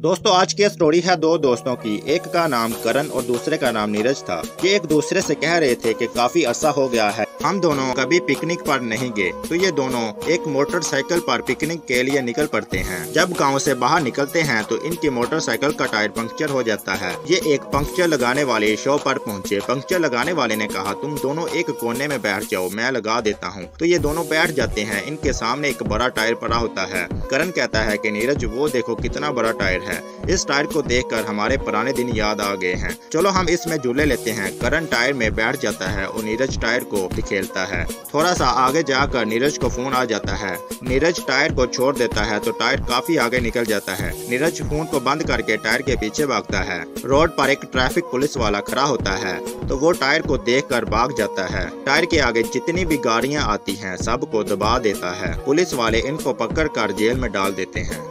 दोस्तों आज की स्टोरी है दो दोस्तों की। एक का नाम करण और दूसरे का नाम नीरज था। ये एक दूसरे से कह रहे थे कि काफी अरसा हो गया है हम दोनों कभी पिकनिक पर नहीं गए, तो ये दोनों एक मोटरसाइकिल पर पिकनिक के लिए निकल पड़ते हैं। जब गांव से बाहर निकलते हैं तो इनकी मोटरसाइकिल का टायर पंक्चर हो जाता है। ये एक पंक्चर लगाने वाले शॉप पर पहुंचे। पंक्चर लगाने वाले ने कहा तुम दोनों एक कोने में बैठ जाओ, मैं लगा देता हूँ। तो ये दोनों बैठ जाते हैं। इनके सामने एक बड़ा टायर पड़ा होता है। करण कहता है कि नीरज वो देखो कितना बड़ा टायर है, इस टायर को देखकर हमारे पुराने दिन याद आ गए हैं, चलो हम इसमें झूले लेते हैं। करण टायर में बैठ जाता है और नीरज टायर को खेलता है। थोड़ा सा आगे जाकर नीरज को फोन आ जाता है। नीरज टायर को छोड़ देता है तो टायर काफी आगे निकल जाता है। नीरज फोन को बंद करके टायर के पीछे भागता है। रोड पर एक ट्रैफिक पुलिस वाला खड़ा होता है तो वो टायर को देखकर भाग जाता है। टायर के आगे जितनी भी गाड़ियाँ आती हैं सबको दबा देता है। पुलिस वाले इनको पकड़ कर जेल में डाल देते हैं।